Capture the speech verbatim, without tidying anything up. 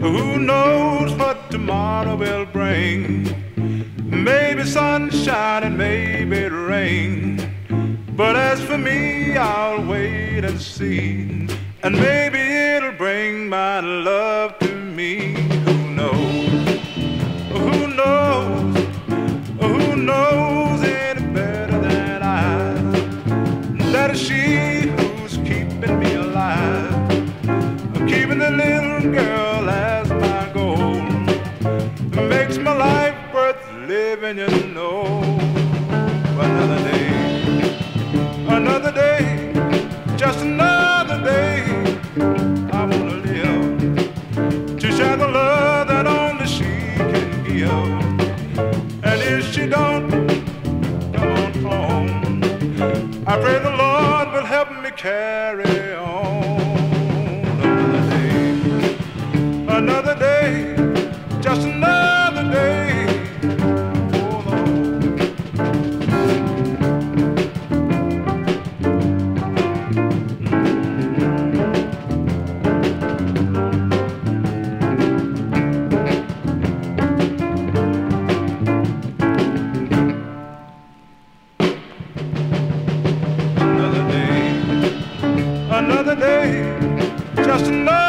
Who knows what tomorrow will bring? Maybe sunshine and maybe rain. But as for me, I'll wait and see, and maybe it'll bring my love to me. Who knows? Who knows? Who knows any better than I that it's she who's keeping me alive? I'm keeping the little girl as my goal. It makes my life worth living, you know. Another day. Another day, just another day, I wanna live, to share the love that only she can give. And if she don't come on home, I pray the Lord will help me carry on. Another day, another day, just another day. Another day, just another